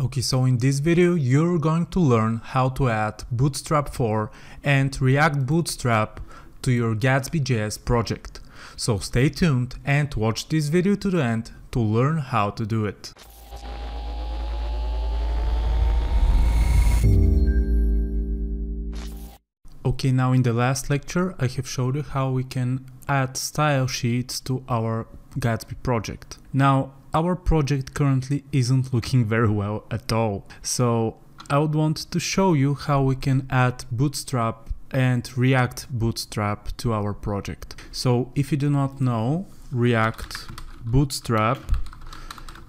Okay, so in this video you're going to learn how to add Bootstrap 4 and React Bootstrap to your Gatsby.js project. So stay tuned and watch this video to the end to learn how to do it. Okay, now in the last lecture I have showed you how we can add style sheets to our Gatsby project. Now, our project currently isn't looking very well at all, so I would want to show you how we can add Bootstrap and React Bootstrap to our project. So if you do not know, React Bootstrap,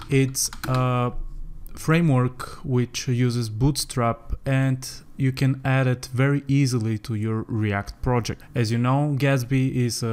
it's a framework which uses Bootstrap and you can add it very easily to your React project. As you know, Gatsby is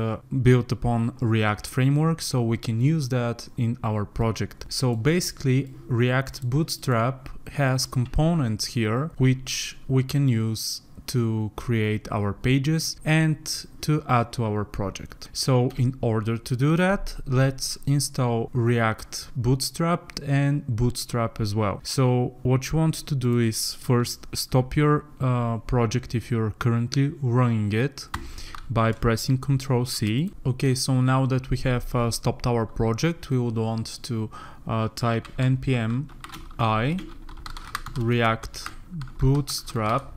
built upon React framework, so we can use that in our project. So basically, React Bootstrap has components here which we can use to create our pages and to add to our project. So in order to do that, let's install React Bootstrap and Bootstrap as well. So what you want to do is first stop your project if you're currently running it by pressing Ctrl+C. Okay, so now that we have stopped our project, we would want to type npm i react bootstrap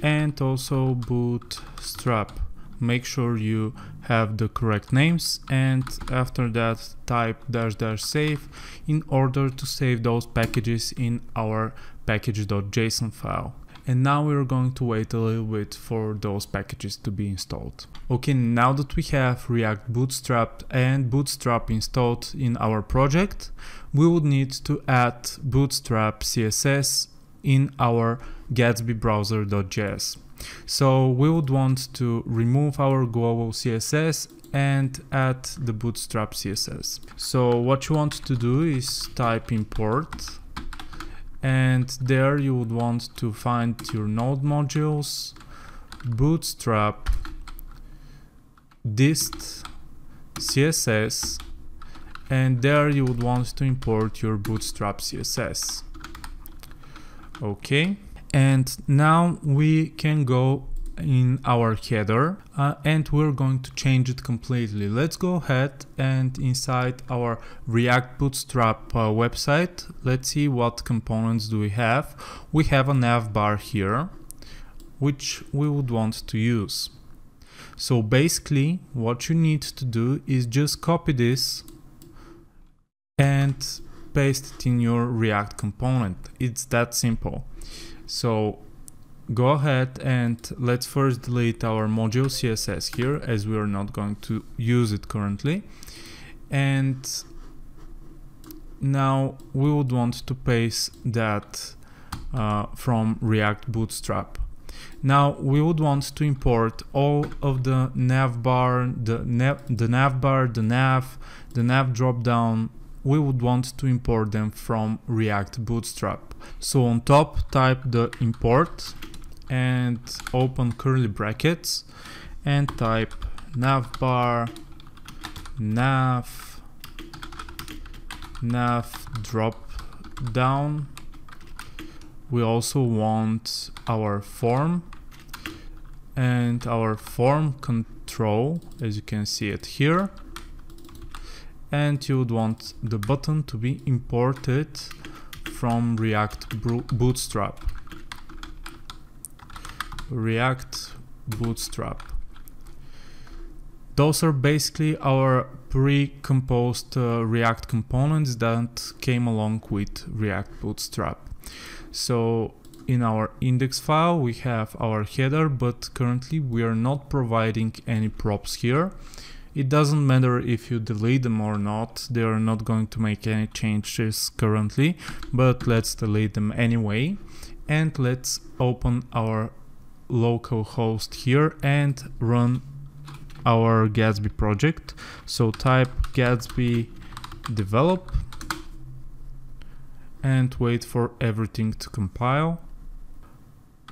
and also Bootstrap. Make sure you have the correct names, and after that type --save in order to save those packages in our package.json file. And now we're going to wait a little bit for those packages to be installed. Okay, now that we have React Bootstrap and Bootstrap installed in our project, we would need to add Bootstrap CSS in our Gatsby browser.js. So we would want to remove our global CSS and add the Bootstrap CSS. So what you want to do is type import, and there you would want to find your node modules, Bootstrap, dist CSS, and there you would want to import your Bootstrap CSS. Okay, and now we can go in our header and we're going to change it completely. Let's go ahead and inside our React Bootstrap website, let's see what components do we have. We have a navbar here, which we would want to use. So basically what you need to do is just copy this and paste it in your React component. It's that simple. So go ahead and let's first delete our module CSS here, as we are not going to use it currently. And now we would want to paste that from React Bootstrap. Now we would want to import all of the navbar, the nav dropdown. We would want to import them from React Bootstrap. So on top type the import and open curly brackets and type navbar nav drop down. We also want our form and our form control, as you can see it here. And you would want the button to be imported from React Bootstrap. React Bootstrap. Those are basically our pre-composed React components that came along with React Bootstrap. So in our index file we have our header, but currently we are not providing any props here. It doesn't matter if you delete them or not, they are not going to make any changes currently, but let's delete them anyway. And let's open our localhost here and run our Gatsby project. So type Gatsby develop and wait for everything to compile.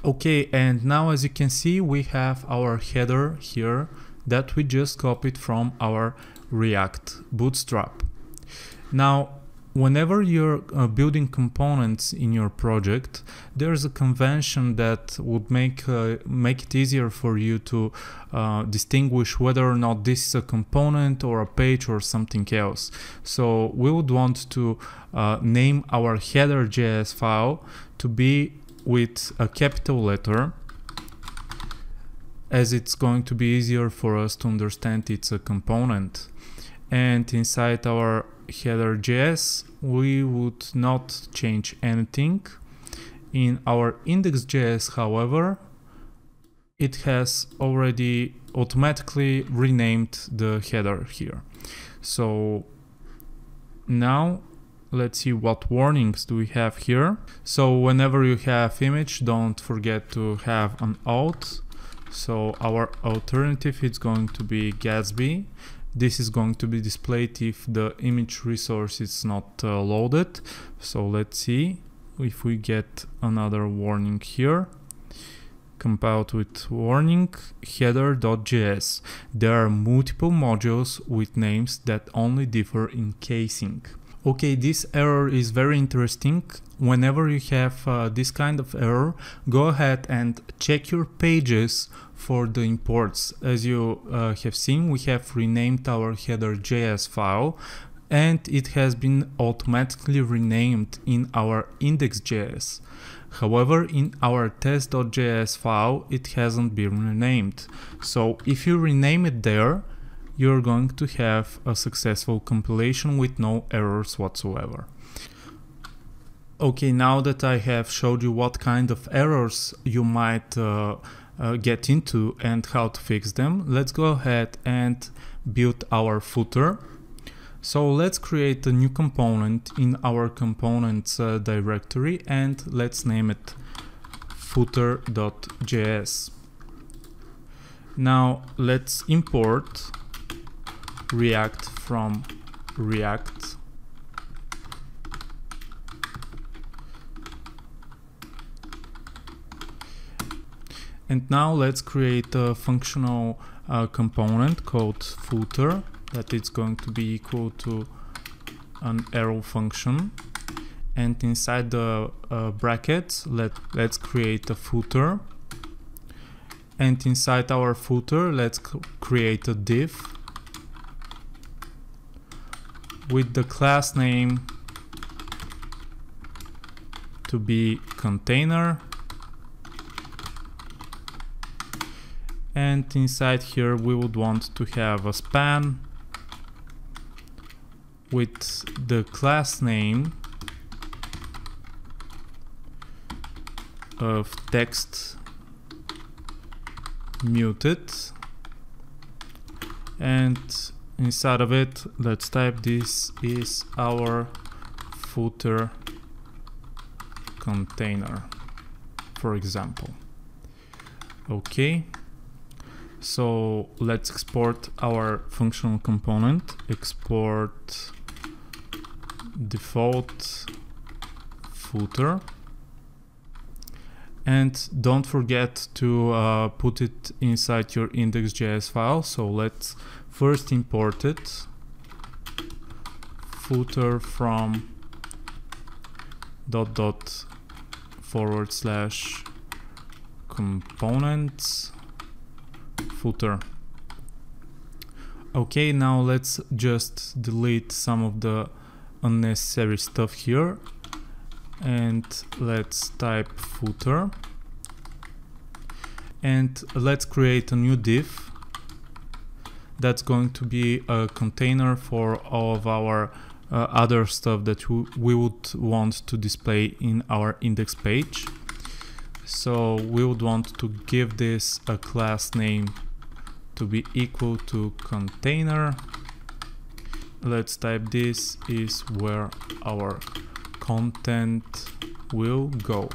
Okay, and now as you can see we have our header here that we just copied from our React Bootstrap. Now Whenever you're building components in your project, there's a convention that would make it easier for you to distinguish whether or not this is a component or a page or something else. So we would want to name our header.js file to be with a capital letter, as it's going to be easier for us to understand it's a component. And inside our header.js we would not change anything. In our index.js, however, it has already automatically renamed the header here. So now let's see what warnings do we have here. So whenever you have image, don't forget to have an alt. So our alternative is going to be Gatsby. This is going to be displayed if the image resource is not loaded. So let's see if we get another warning here. Compiled with warning header.js. There are multiple modules with names that only differ in casing. Okay, this error is very interesting. Whenever you have this kind of error, go ahead and check your pages for the imports. As you have seen, we have renamed our header.js file and it has been automatically renamed in our index.js. However, in our test.js file, it hasn't been renamed. So if you rename it there, you're going to have a successful compilation with no errors whatsoever. Okay, now that I have showed you what kind of errors you might get into and how to fix them, let's go ahead and build our footer. So let's create a new component in our components directory and let's name it footer.js. Now let's import React from React. And now let's create a functional component called footer that is going to be equal to an arrow function. And inside the brackets, let's create a footer. And inside our footer, let's create a div with the class name to be container, and inside here we would want to have a span with the class name of text muted, and inside of it, let's type this is our footer container, for example. Okay, so let's export our functional component. Export default footer. And don't forget to put it inside your index.js file. So let's first import it, footer from ../ components footer. Okay, now let's just delete some of the unnecessary stuff here. And let's type footer and let's create a new div that's going to be a container for all of our other stuff that we would want to display in our index page. So we would want to give this a class name to be equal to container. Let's type this is where our content will go.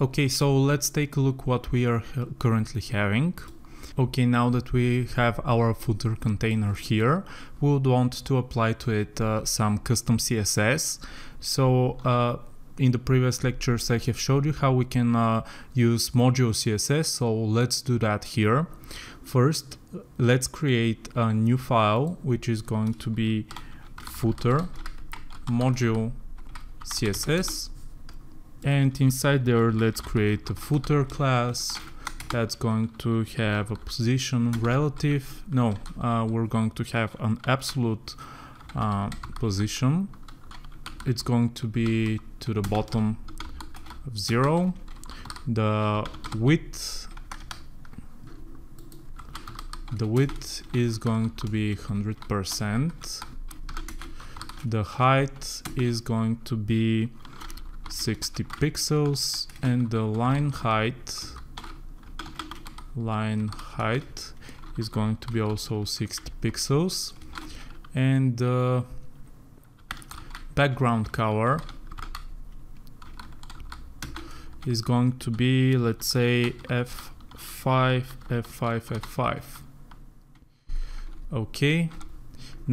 Okay, so let's take a look what we are currently having. Okay, now that we have our footer container here, we would want to apply to it some custom CSS. So in the previous lectures I have showed you how we can use module CSS, so let's do that here. First, let's create a new file which is going to be footer module CSS, and inside there let's create a footer class that's going to have a position relative, we're going to have an absolute position. It's going to be to the bottom of 0. The width is going to be 100%. The height is going to be 60 pixels, and the line height is going to be also 60 pixels, and the background color is going to be, let's say, F5. Okay,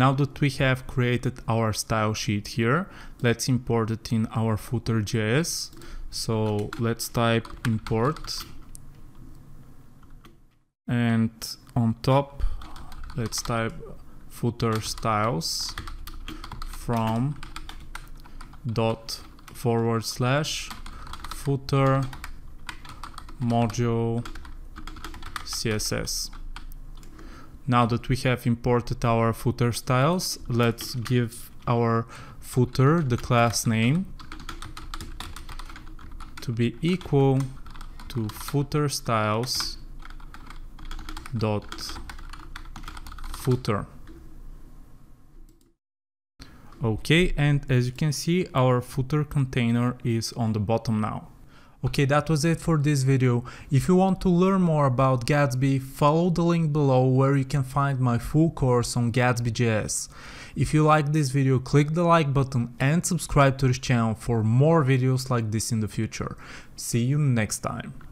now that we have created our style sheet here, let's import it in our footer.js. So let's type import, and on top let's type footer styles from / footer module CSS. Now that we have imported our footer styles, let's give our footer the class name to be equal to footer styles .footer. Okay, and as you can see, our footer container is on the bottom now. Okay, that was it for this video. If you want to learn more about Gatsby, follow the link below where you can find my full course on Gatsby.js. If you like this video, click the like button and subscribe to this channel for more videos like this in the future. See you next time.